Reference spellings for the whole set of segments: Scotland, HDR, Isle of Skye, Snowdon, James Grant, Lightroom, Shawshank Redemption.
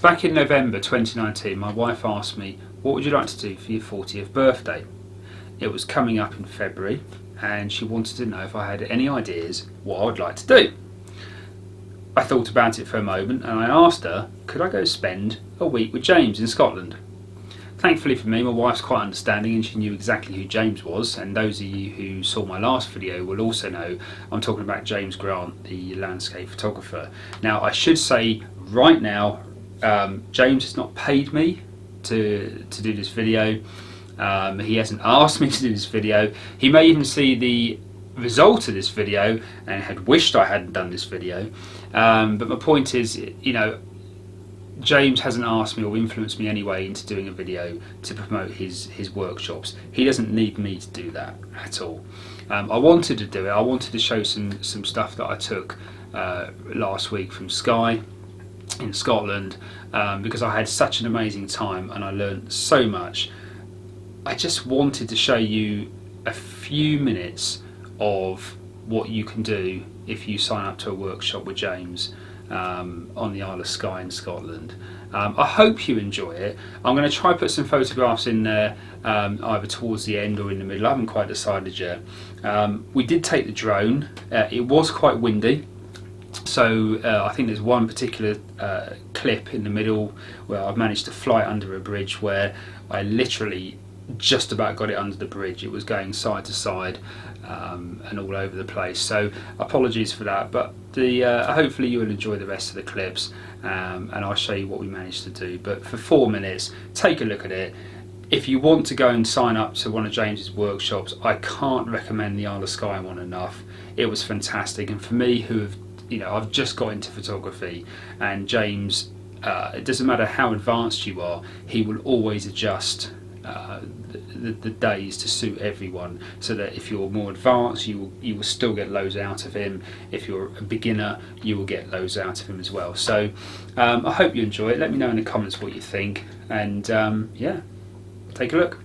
Back in November 2019, my wife asked me, what would you like to do for your 40th birthday? It was coming up in February and she wanted to know if I had any ideas what I would like to do. I thought about it for a moment and I asked her, could I go spend a week with James in Scotland? Thankfully for me, my wife's quite understanding and she knew exactly who James was, and those of you who saw my last video will also know I'm talking about James Grant, the landscape photographer. Now I should say right now, James has not paid me to do this video. He hasn't asked me to do this video. He may even see the result of this video and had wished I hadn't done this video. But my point is, you know, James hasn't asked me or influenced me anyway into doing a video to promote his workshops. He doesn't need me to do that at all. I wanted to do it. I wanted to show some stuff that I took last week from Skye in Scotland, because I had such an amazing time and I learned so much. I just wanted to show you a few minutes of what you can do if you sign up to a workshop with James on the Isle of Skye in Scotland. I hope you enjoy it. I'm going to try put some photographs in there either towards the end or in the middle. I haven't quite decided yet. We did take the drone. It was quite windy, so I think there's one particular clip in the middle where I've managed to fly under a bridge, where I literally just about got it under the bridge. It was going side to side and all over the place, so apologies for that, but the hopefully you will enjoy the rest of the clips, and I'll show you what we managed to do. But for 4 minutes, take a look at it. If you want to go and sign up to one of James's workshops, I can't recommend the Isle of Skye one enough. It was fantastic, and for me, who have, you know, I've just got into photography, and James, it doesn't matter how advanced you are, he will always adjust the days to suit everyone, so that if you're more advanced, you will still get loads out of him. If you're a beginner, you will get loads out of him as well. So I hope you enjoy it. Let me know in the comments what you think, and yeah, take a look.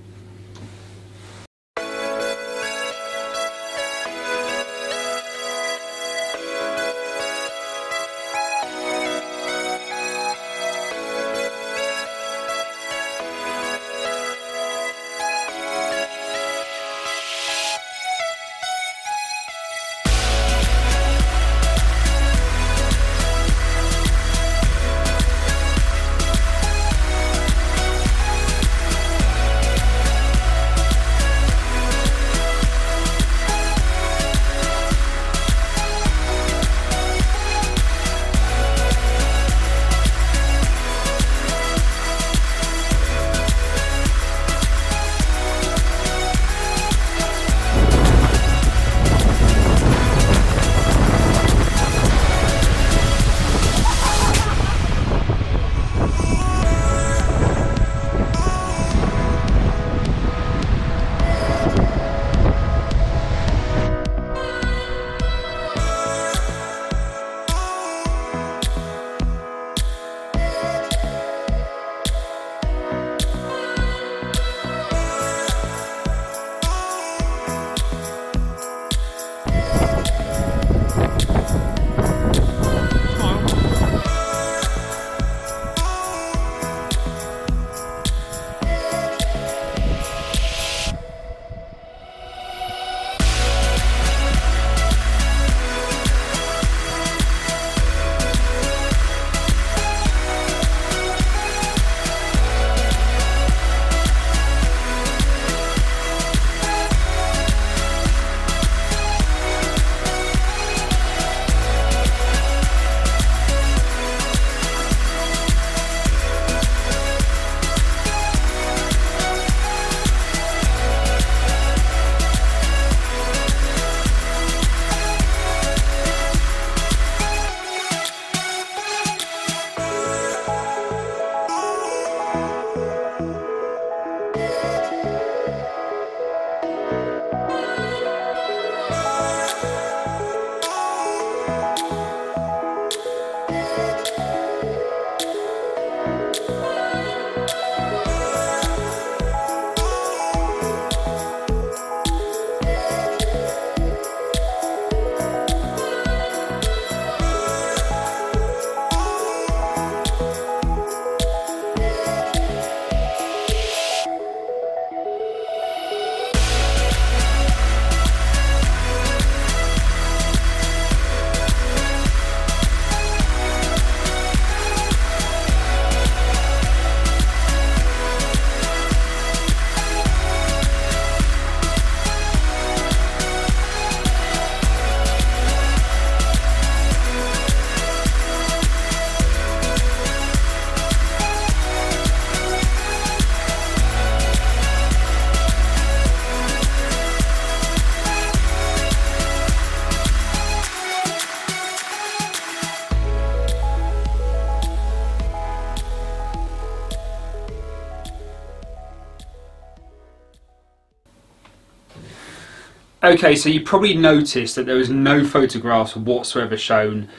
Okay, so you probably noticed that there was no photographs whatsoever shown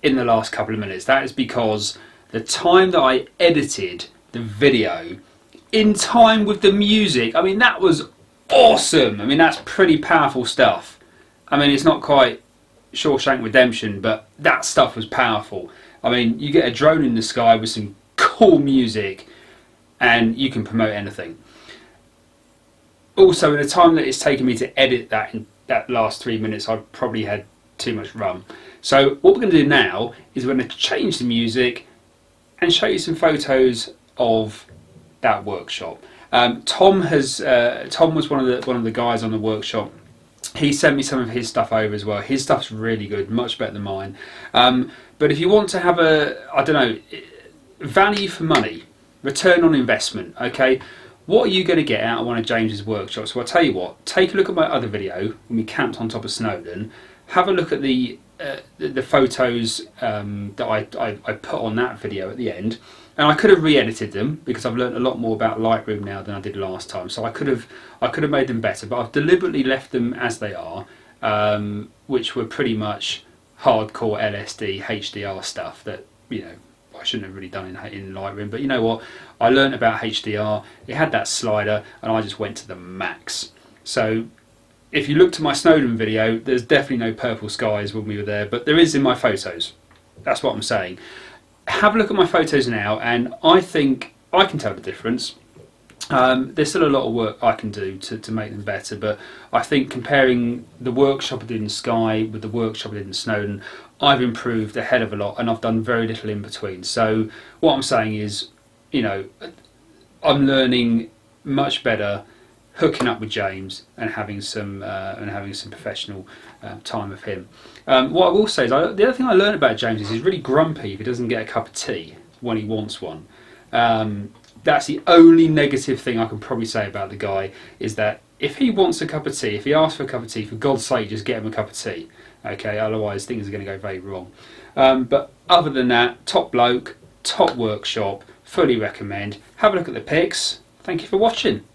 in the last couple of minutes. That is because the time that I edited the video in time with the music, I mean, that was awesome. I mean, that's pretty powerful stuff. I mean, it's not quite Shawshank Redemption, but that stuff was powerful. I mean, you get a drone in the sky with some cool music and you can promote anything. Also, in the time that it's taken me to edit that in that last 3 minutes, I probably had too much rum. So what we're going to do now is we're going to change the music and show you some photos of that workshop. Tom was one of the guys on the workshop. He sent me some of his stuff over as well. His stuff's really good, much better than mine. But if you want to have a, I don't know, value for money, return on investment, okay? What are you going to get out of one of James's workshops? So I'll tell you what, take a look at my other video when we camped on top of Snowdon. Have a look at the photos that I put on that video at the end. And I could have re-edited them because I've learned a lot more about Lightroom now than I did last time. So I could have made them better, but I've deliberately left them as they are, which were pretty much hardcore LSD HDR stuff that, you know, I shouldn't have really done in Lightroom, but you know what, I learned about HDR, it had that slider, and I just went to the max. So if you look to my Snowdon video, there's definitely no purple skies when we were there, but there is in my photos. That's what I'm saying. Have a look at my photos now, and I think I can tell the difference. There's still a lot of work I can do to make them better, but I think comparing the workshop I did in Skye with the workshop I did in Snowdon, I've improved a hell of a lot, and I've done very little in between. So what I'm saying is, you know, I'm learning much better hooking up with James and having some professional time with him. What I will say is, the other thing I learned about James is he's really grumpy if he doesn't get a cup of tea when he wants one. That's the only negative thing I can probably say about the guy, is that if he wants a cup of tea, if he asks for a cup of tea, for God's sake, just get him a cup of tea. Okay, otherwise things are going to go very wrong. But other than that, top bloke, top workshop, fully recommend. Have a look at the pics. Thank you for watching.